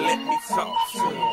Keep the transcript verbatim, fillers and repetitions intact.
let me talk to you.